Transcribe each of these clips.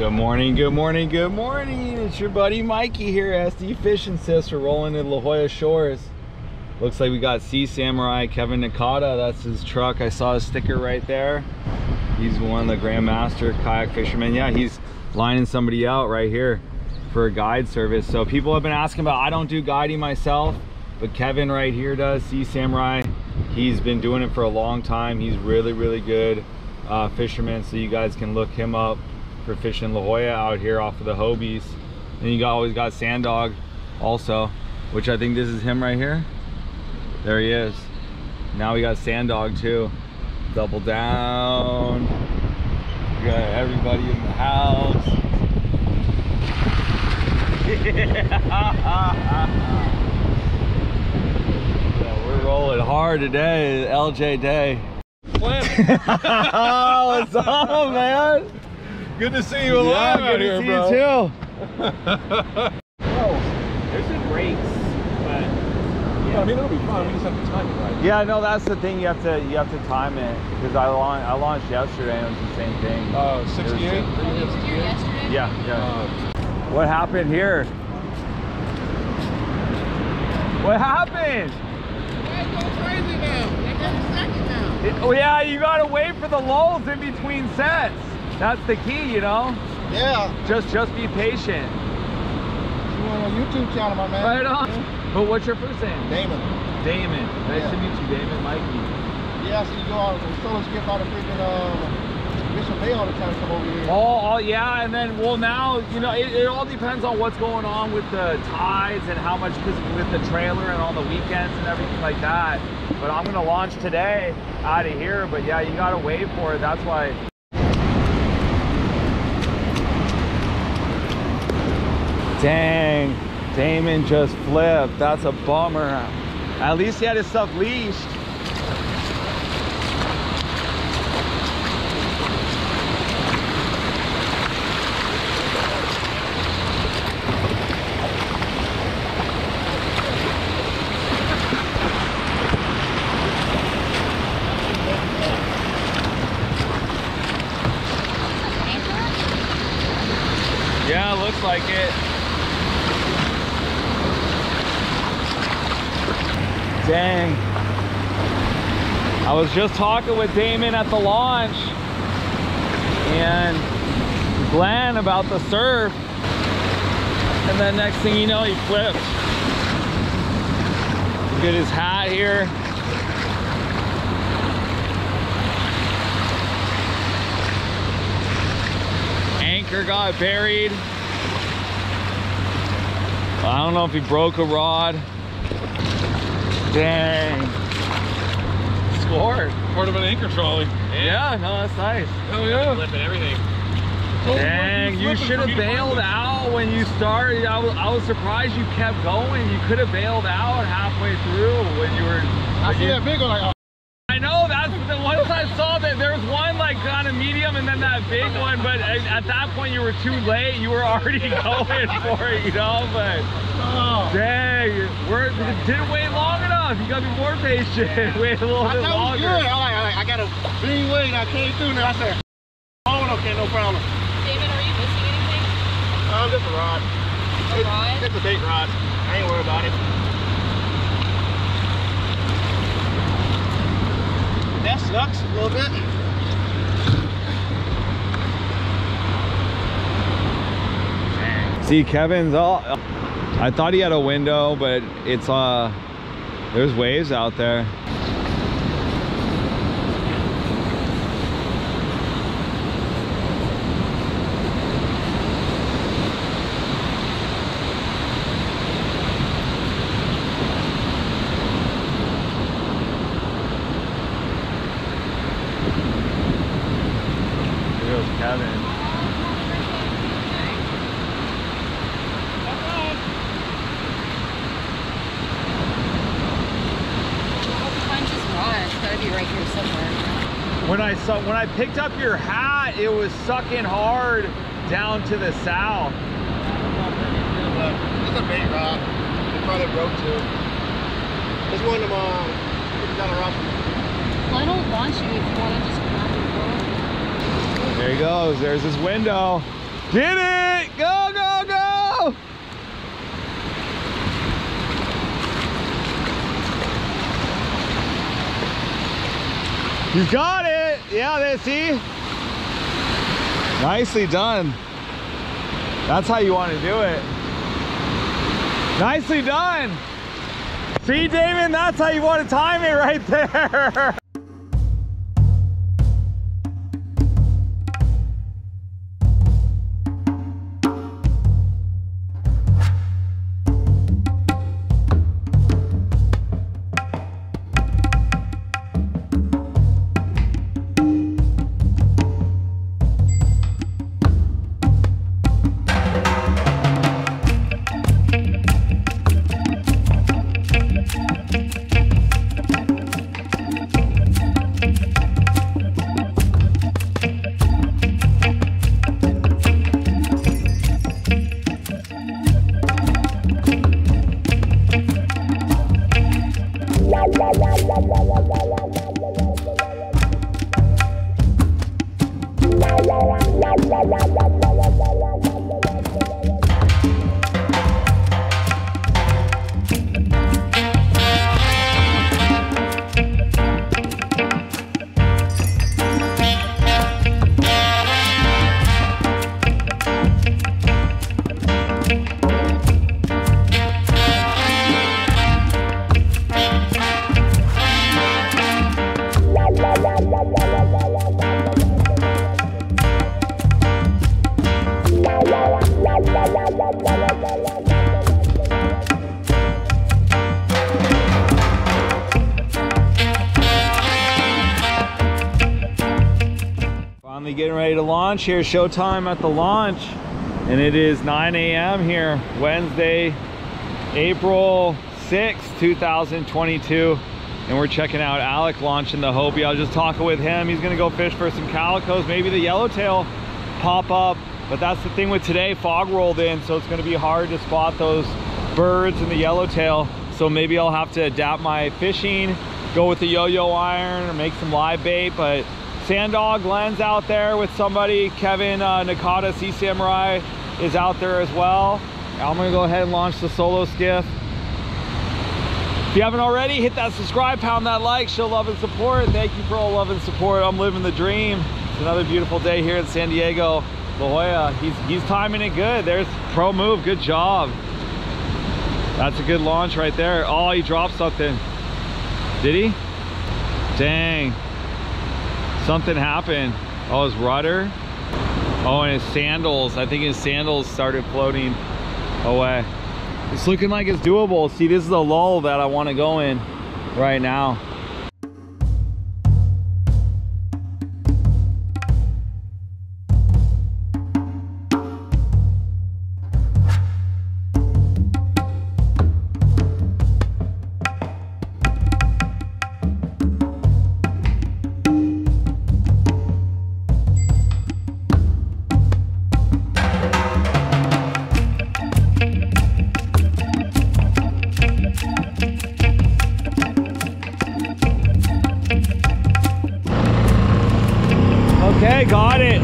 Good morning, good morning, good morning. It's your buddy Mikey here, SD Fish and Sips. We're rolling in La Jolla Shores. Looks like we got Sea Samurai, Kevin Nakata. That's his truck. I saw his sticker right there. He's one of the grandmaster kayak fishermen. Yeah, he's lining somebody out right here for a guide service. So people have been asking about, I don't do guiding myself, but Kevin right here does, Sea Samurai. He's been doing it for a long time. He's really, really good fisherman. So you guys can look him up for fishing La Jolla out here off of the Hobies. And you always got Sand Dog also, which I think this is him right here. There he is. Now we got Sand Dog too. Double down. We got everybody in the house. Yeah, we're rolling hard today, LJ Day. What's up, man? Good to see you alive out here, bro. Good to see you too. Oh, there's some breaks, but yeah. I mean, it'll be fun. We just have to time it right. Yeah, no, that's the thing. You have to time it, because I launched yesterday and it was the same thing. 68. Yesterday. Yeah, yeah. What happened here? What happened? Guys go crazy now. They got a second now. Oh yeah, you gotta wait for the lulls in between sets. That's the key, you know? Yeah. Just be patient. You on a YouTube channel, my man. Right on. But what's your first name? Damon. Damon. Nice to meet you, Damon. Mikey. Yeah, so you go out and solo skip out of freaking Bishop Bay all the time to come over here. Oh, yeah, and then, well, now, you know, it all depends on what's going on with the tides and how much, because with the trailer and on the weekends and everything like that. But I'm going to launch today out of here. But yeah, you got to wait for it. That's why. Dang, Damon just flipped. That's a bummer. At least he had his stuff leashed. Yeah, looks like it. Dang. I was just talking with Damon at the launch and Glenn about the surf, and then next thing you know, he flipped. Look at his hat here. Anchor got buried. I don't know if he broke a rod. Dang. Scored. Part of an anchor trolley. Yeah, no, that's nice. Hell yeah. Flipping everything. Dang, you should have bailed out when you started. I was surprised you kept going. You could have bailed out halfway through when you were. I see that big one. Like, oh. I know, that's the ones I saw that there was one like kind of medium and then that big one, but at that point you were too late. You were already going for it, you know, but. Oh. Dang, we didn't wait long enough. You gotta be more patient. Wait a little bit longer. I got a big wing. I came through now. I said, oh, okay, no problem. Damon, are you missing anything? Oh, just a rod. A rod? It's a bait rod. I ain't worried about it. That sucks a little bit. See, Kevin's all. I thought he had a window, but it's there's waves out there. When I picked up your hat, it was sucking hard down to the south. It's a bait rod. It probably broke too. It's one of them. I don't launch you if you want to just come out and go. There he goes. There's his window. Get it! Go, go, go! You got it! Yeah, there, see? Nicely done. That's how you want to do it. Nicely done. See, Damon, that's how you want to time it right there. Getting ready to launch here, showtime at the launch, and it is 9 a.m. here, Wednesday, April 6, 2022, and we're checking out Alec launching the Hobie. I was just talking with him. He's gonna go fish for some calicos, maybe the yellowtail pop up, but that's the thing with today, fog rolled in, so it's gonna be hard to spot those birds and the yellowtail, so maybe I'll have to adapt my fishing, go with the yo-yo iron or make some live bait, but Sand Dog, Glenn's out there with somebody. Kevin Nakata, Sea Samurai, is out there as well. I'm gonna go ahead and launch the solo skiff. If you haven't already, hit that subscribe, pound that like, show love and support. Thank you for all love and support. I'm living the dream. It's another beautiful day here in San Diego, La Jolla. He's timing it good. There's pro move, good job. That's a good launch right there. Oh, he dropped something. Did he? Dang. Something happened. Oh, his rudder. Oh, and his sandals. I think his sandals started floating away. It's looking like it's doable. See, this is the lull that I want to go in right now. Got it.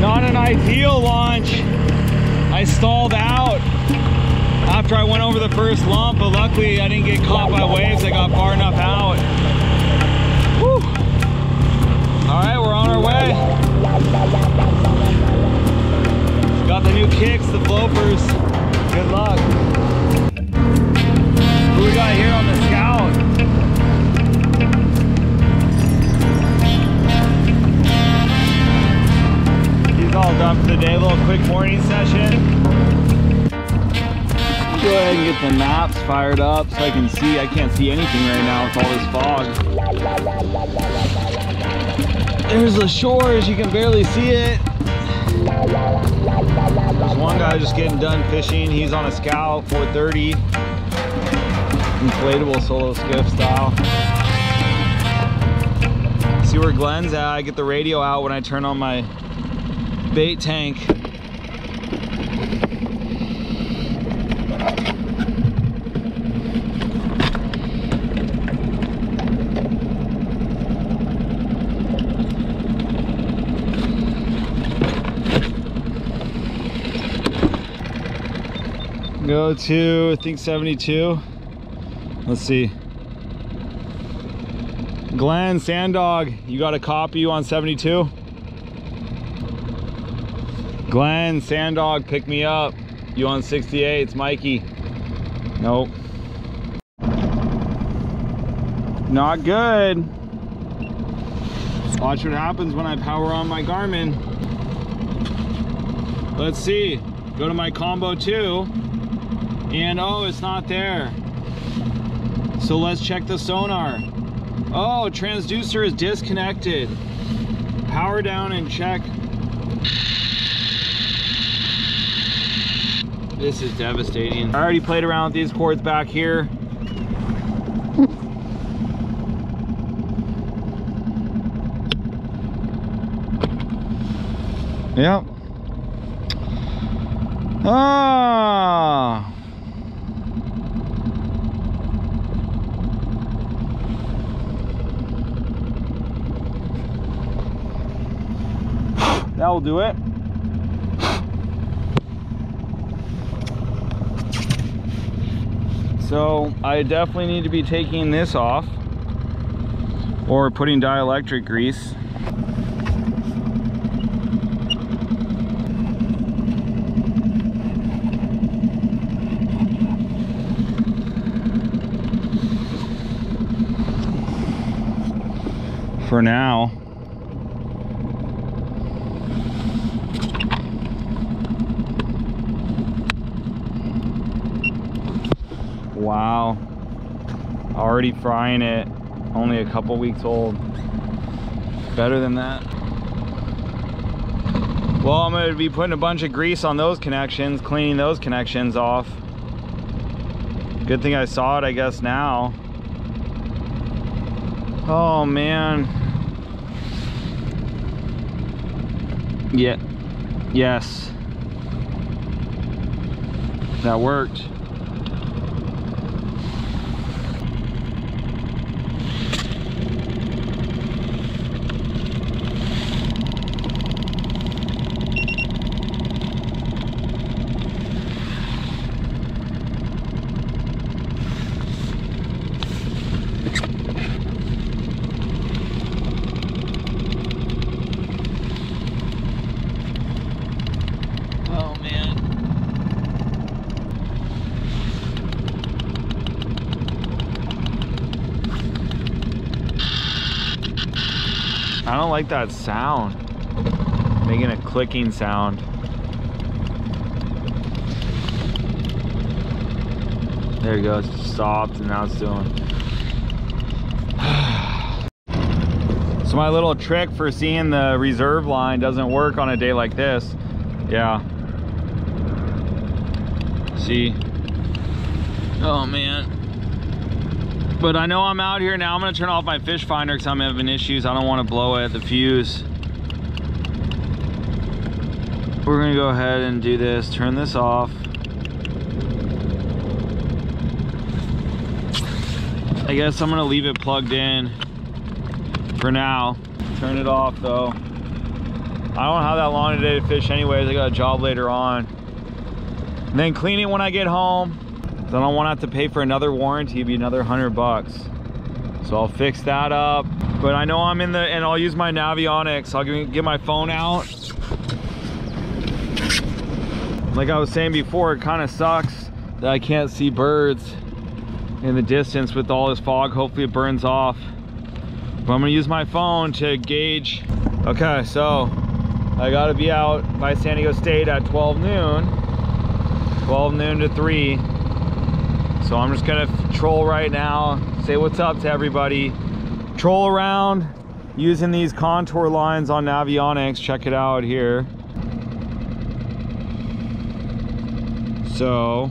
Not an ideal launch. I stalled out after I went over the first lump, but luckily I didn't get caught by waves. I got far enough out. Whew. All right, we're on our way. Got the new kicks, the bloopers. Good luck. Who we got here on the Scout? All done for the day, a little quick morning session. Go ahead and get the maps fired up so I can see. I can't see anything right now with all this fog. There's the shores, you can barely see it. There's one guy just getting done fishing. He's on a Scout 430. Inflatable solo skiff style. See where Glenn's at. I get the radio out when I turn on my bait tank. Go to, I think, 72. Let's see. Glenn, Sand Dog, you got a copy on 72? Glenn, Sand Dog, pick me up. You on 68, it's Mikey. Nope. Not good. Watch what happens when I power on my Garmin. Let's see. Go to my Combo 2. And oh, it's not there. So let's check the sonar. Oh, transducer is disconnected. Power down and check. This is devastating. I already played around with these cords back here. Yep. Ah. That'll do it. So I definitely need to be taking this off or putting dielectric grease. For now. Wow. Already frying it. Only a couple weeks old. Better than that. Well, I'm going to be putting a bunch of grease on those connections, cleaning those connections off. Good thing I saw it, I guess, now. Oh, man. Yeah. Yes. That worked. I don't like that sound, making a clicking sound. There it goes, it stopped and now it's doing. So my little trick for seeing the reserve line doesn't work on a day like this. Yeah. See? Oh man. But I know I'm out here now. I'm gonna turn off my fish finder because I'm having issues. I don't want to blow it, the fuse. We're gonna go ahead and do this. Turn this off. I guess I'm gonna leave it plugged in for now. Turn it off though. I don't have that long today to fish anyways. I got a job later on. And then clean it when I get home. So I don't want to have to pay for another warranty, it'd be another $100. So I'll fix that up. But I know I'm in the, and I'll use my Navionics. I'll get my phone out. Like I was saying before, it kind of sucks that I can't see birds in the distance with all this fog. Hopefully it burns off. But I'm gonna use my phone to gauge. Okay, so I gotta be out by San Diego State at 12 noon. 12 noon to 3. So I'm just gonna troll right now, say what's up to everybody, troll around using these contour lines on Navionics. Check it out here. So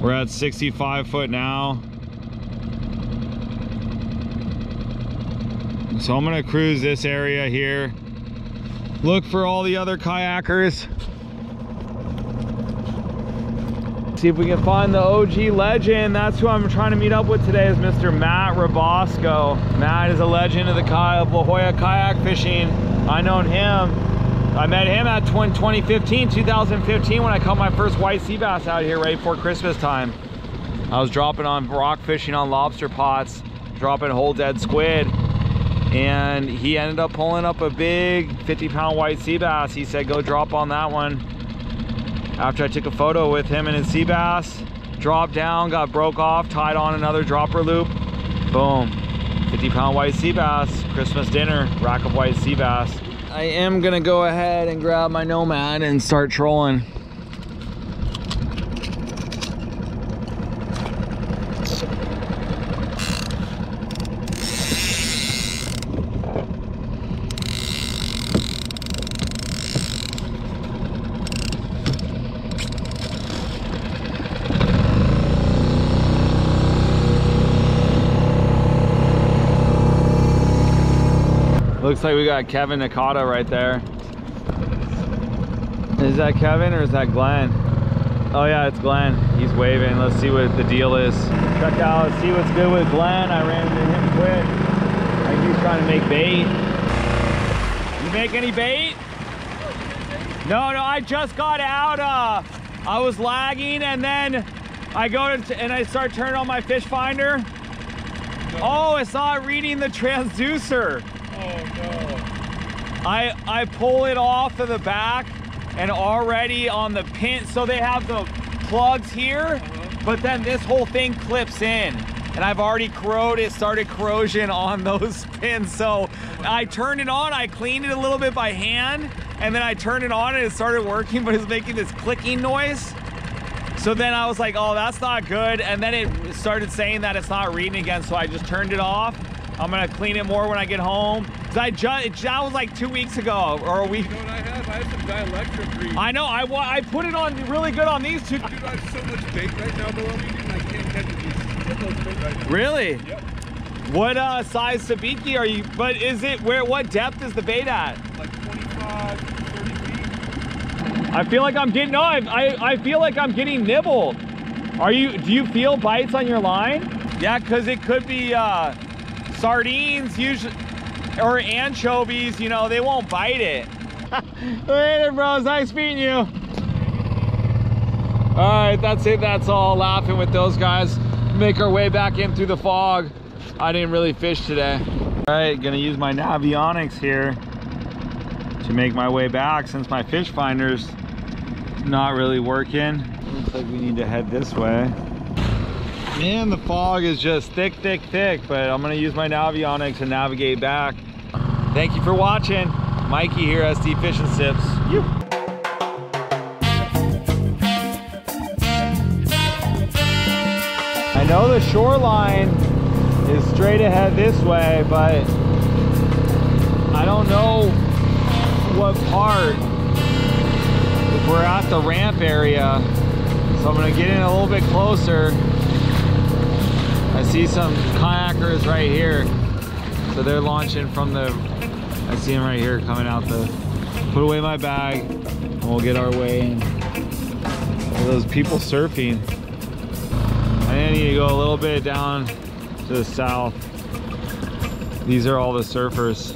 we're at 65 foot now. So I'm gonna cruise this area here. Look for all the other kayakers. See if we can find the OG legend. That's who I'm trying to meet up with today, is Mr. Matt Robosco. Matt is a legend of the La Jolla kayak fishing. I known him I met him at 2015 when I caught my first white sea bass out here right before Christmas time. I was dropping on rock fishing on lobster pots, dropping whole dead squid, and he ended up pulling up a big 50-pound white sea bass. He said, go drop on that one. After I took a photo with him and his sea bass, dropped down, got broke off, tied on another dropper loop, boom. 50-pound white sea bass, Christmas dinner, rack of white sea bass. I am gonna go ahead and grab my Nomad and start trolling. Looks like we got Kevin Nakata right there. Is that Kevin or is that Glenn? Oh yeah, it's Glenn. He's waving. Let's see what the deal is. Check out, see what's good with Glenn. I ran into him quick. I think he's trying to make bait. You make any bait? No, I just got out. I was lagging and then I go to and I start turning on my fish finder. Oh, it's not reading the transducer. Oh, no. I pull it off of the back and already on the pin, so they have the plugs here, but then this whole thing clips in and I've already started corrosion on those pins. So I turned it on, I cleaned it a little bit by hand, and then I turned it on and it started working, but it's making this clicking noise. So then I was like, oh, that's not good. And then it started saying that it's not reading again, so I just turned it off. I'm gonna clean it more when I get home. Cause that was like 2 weeks ago or a week. You know what I have? I have some dielectric grease. I know. I put it on really good on these two. Dude, I have so much bait right now below me, and I can't catch these right now. Really? Yep. What size sabiki are you? But is it where? What depth is the bait at? Like 25, 30 feet. I feel like I'm getting. No, I feel like I'm getting nibbled. Are you? Do you feel bites on your line? Yeah, cause it could be. Sardines usually, or anchovies, you know, they won't bite it. Later, bros, nice meeting you. All right, that's it, that's all. Laughing with those guys. Make our way back in through the fog. I didn't really fish today. All right, gonna use my Navionics here to make my way back since my fish finder's not really working. Looks like we need to head this way. Man, the fog is just thick, thick, thick, but I'm gonna use my Navionics to navigate back. Thank you for watching. Mikey here, SD Fish and Sips. You. I know the shoreline is straight ahead this way, but I don't know what part. If we're at the ramp area, so I'm gonna get in a little bit closer. I see some kayakers right here. So they're launching from the, I see them right here coming out the, put away my bag and we'll get our way in. All those people surfing. I need to go a little bit down to the south. These are all the surfers.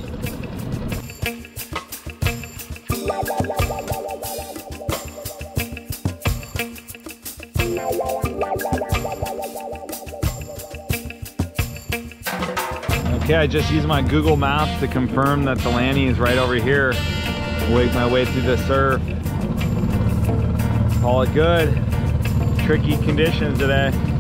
Okay, I just used my Google Maps to confirm that the landing is right over here. Wake my way through the surf. Call it good. Tricky conditions today.